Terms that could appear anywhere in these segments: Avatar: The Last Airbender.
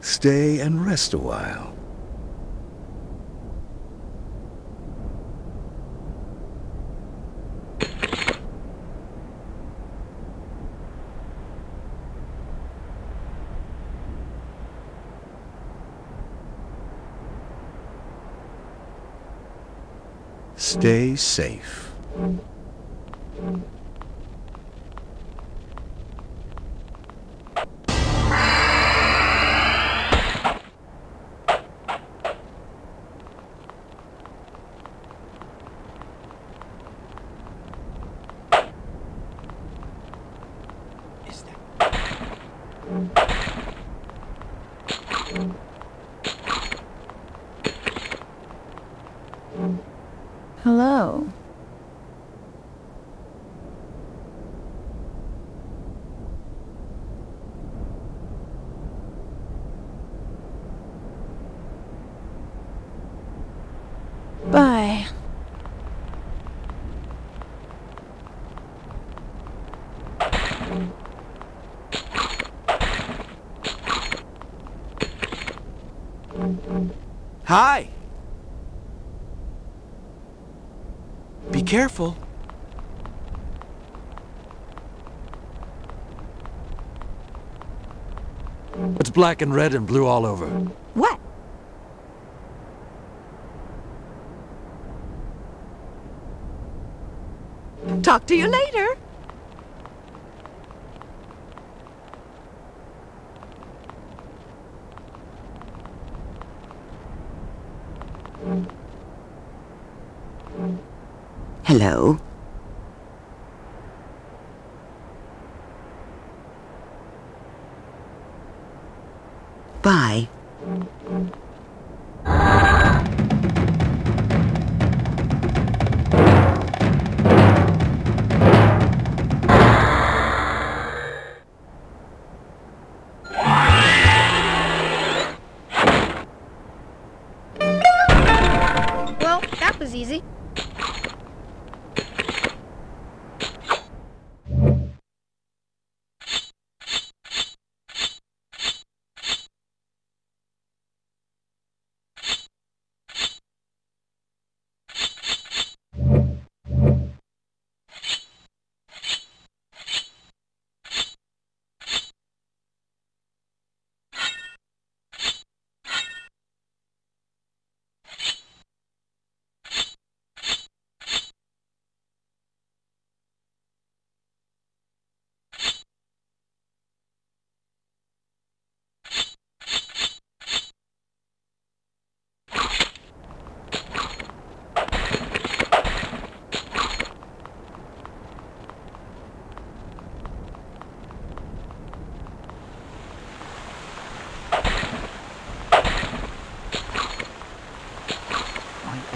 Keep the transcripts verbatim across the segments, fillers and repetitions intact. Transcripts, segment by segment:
Stay and rest a while. Stay safe. Hello. Bye. Hi. Be careful. It's black and red and blue all over. What? Talk to you later. Hello. Bye. Well, that was easy.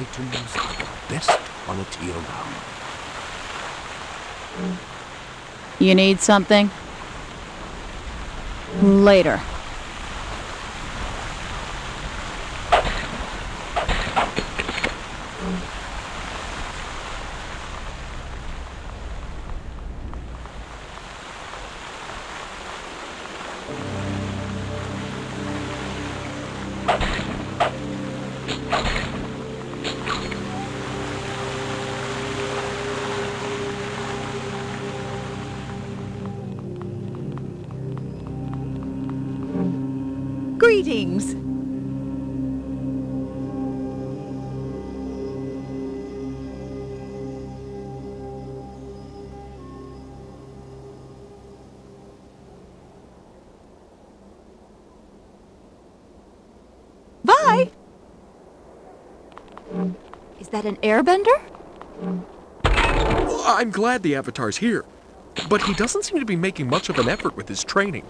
Items are the best quality around. You need something? Later. Greetings. Bye. Is that an airbender? I'm glad the Avatar's here, but he doesn't seem to be making much of an effort with his training.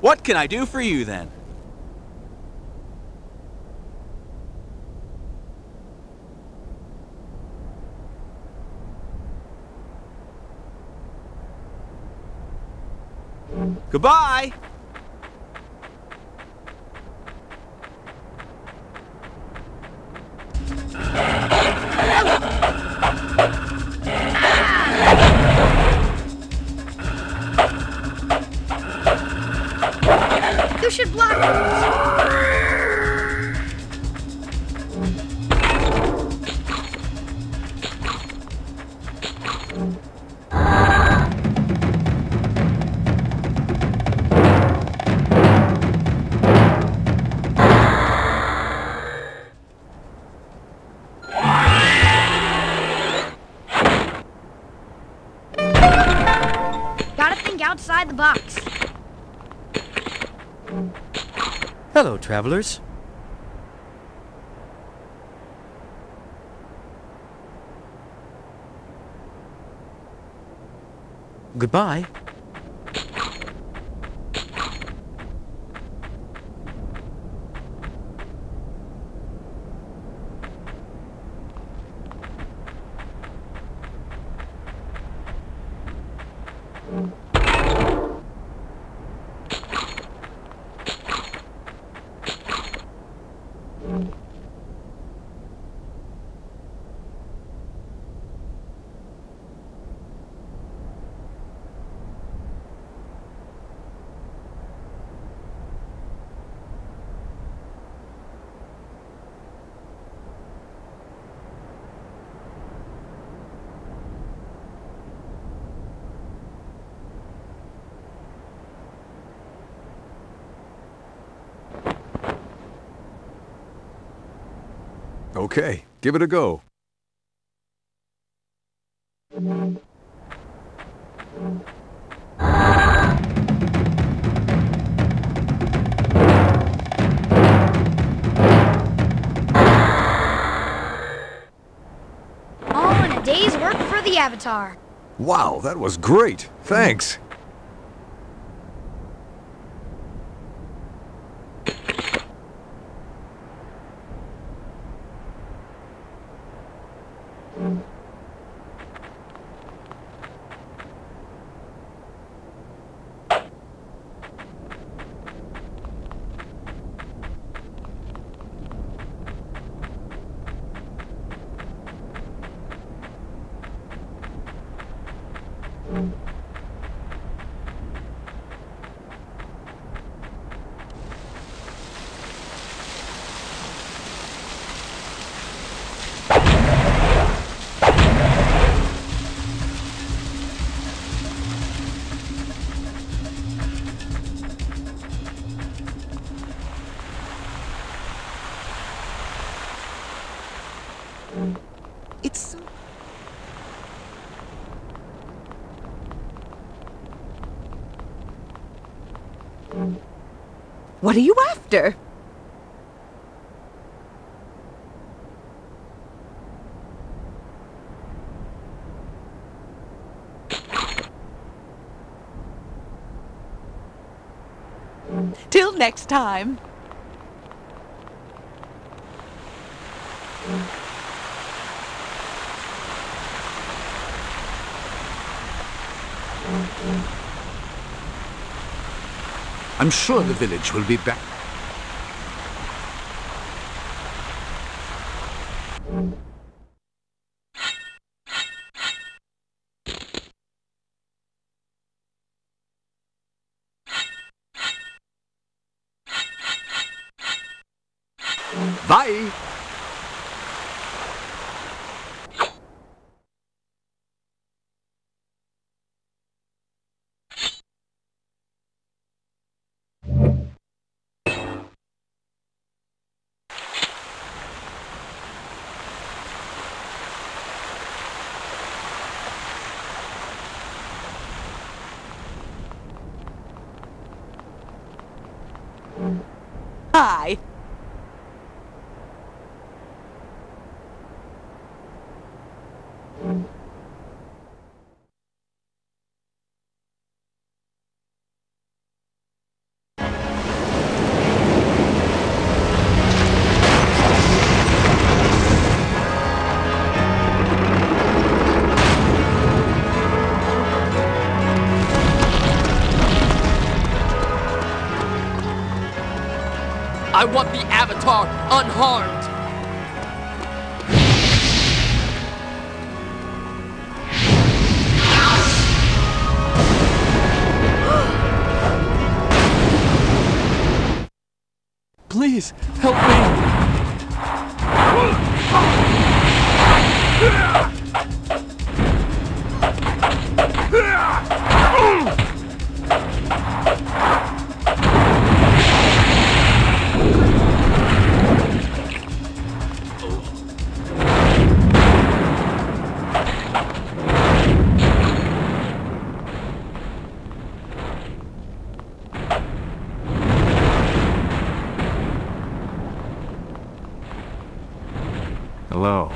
What can I do for you then? Goodbye! You should block those. Gotta think outside the box. Hello, travelers. Goodbye. Okay, give it a go. All in a day's work for the Avatar. Wow, that was great. Thanks. It's so... What are you after? Till next time. I'm sure the village will be back. Bye! Hi. I want the Avatar unharmed. Please, help me! Hello.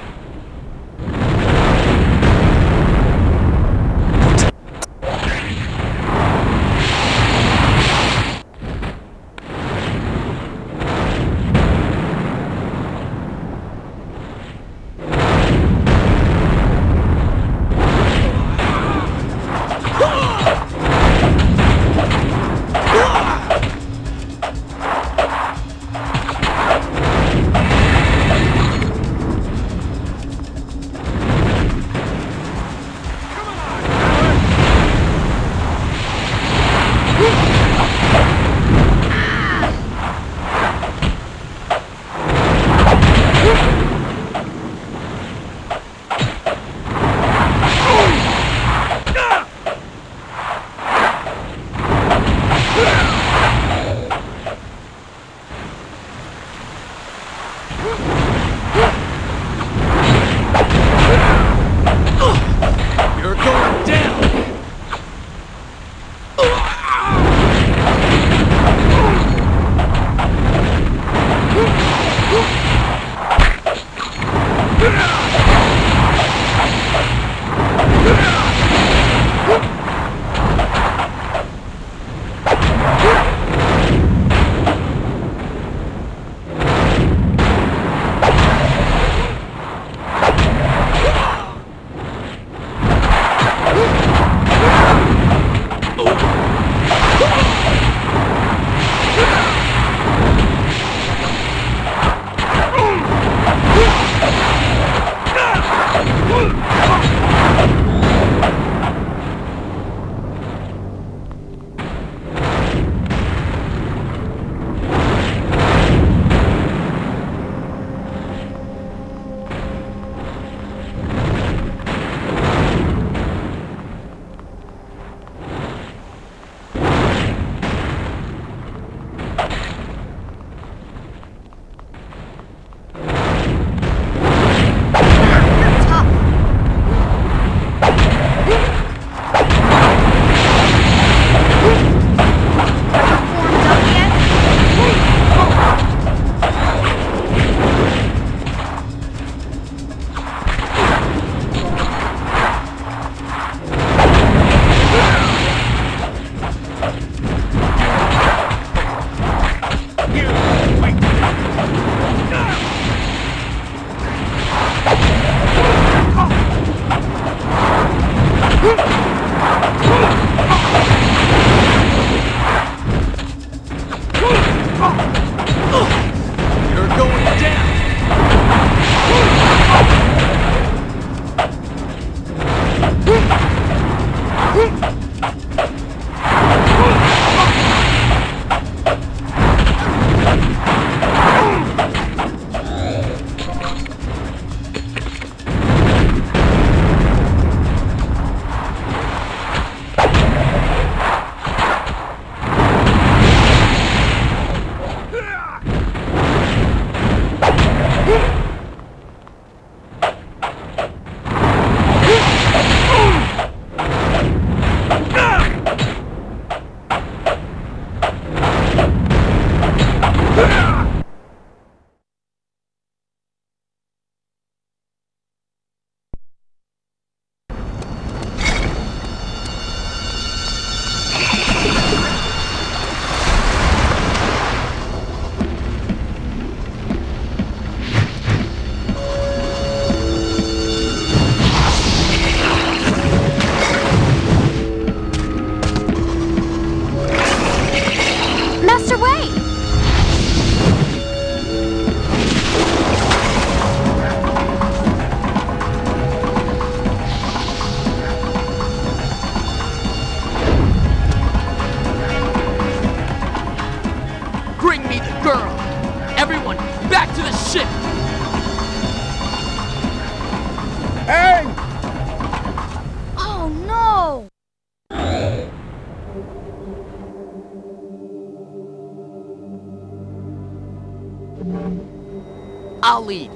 I'll lead.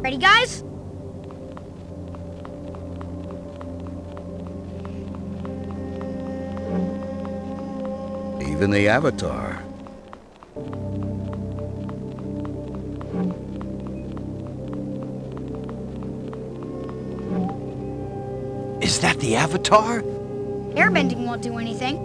Ready, guys? Even the Avatar. Is that the Avatar? Airbending won't do anything.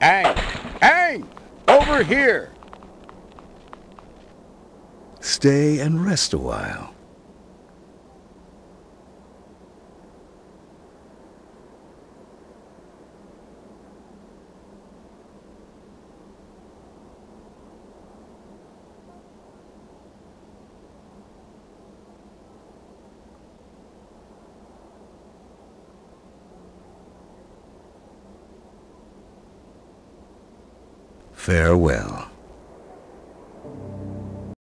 Hang! Hang! Over here! Stay and rest a while. Farewell.